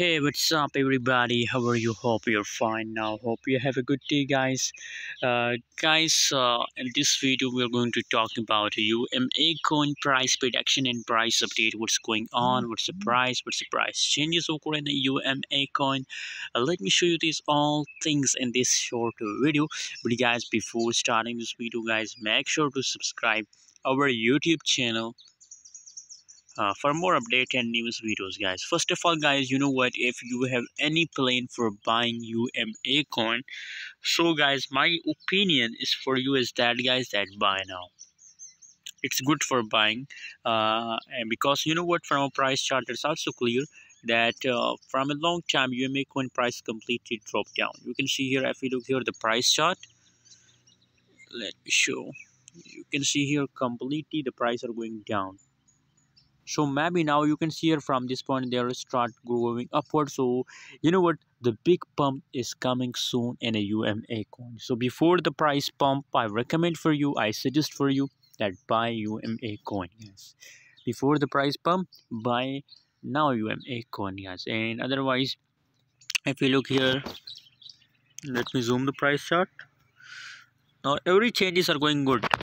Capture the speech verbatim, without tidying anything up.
Hey, what's up everybody? How are you? Hope you're fine. Now hope you have a good day, guys. Uh, guys, uh, in this video we're going to talk about U M A coin price prediction and price update. What's going on? What's the price? What's the price changes occur in the U M A coin? Uh, let me show you these all things in this short video. But guys, before starting this video, guys, make sure to subscribe our YouTube channel Uh, for more update and news videos, guys. First of all, guys, you know what, if you have any plan for buying U M A coin, so guys, my opinion is for you is that, guys, that buy now. It's good for buying, uh, and because you know what, from a price chart it's also clear that uh, from a long time U M A coin price completely dropped down. You can see here, if you look here the price chart, let me show, you can see here completely the price are going down. So maybe now you can see here from this point they'll start growing upward. So you know what, the big pump is coming soon in a U M A coin. So before the price pump, I recommend for you, I suggest for you that buy U M A coin, yes. Before the price pump, buy now U M A coin, yes. And otherwise, if you look here, let me zoom the price chart. Now every changes are going good.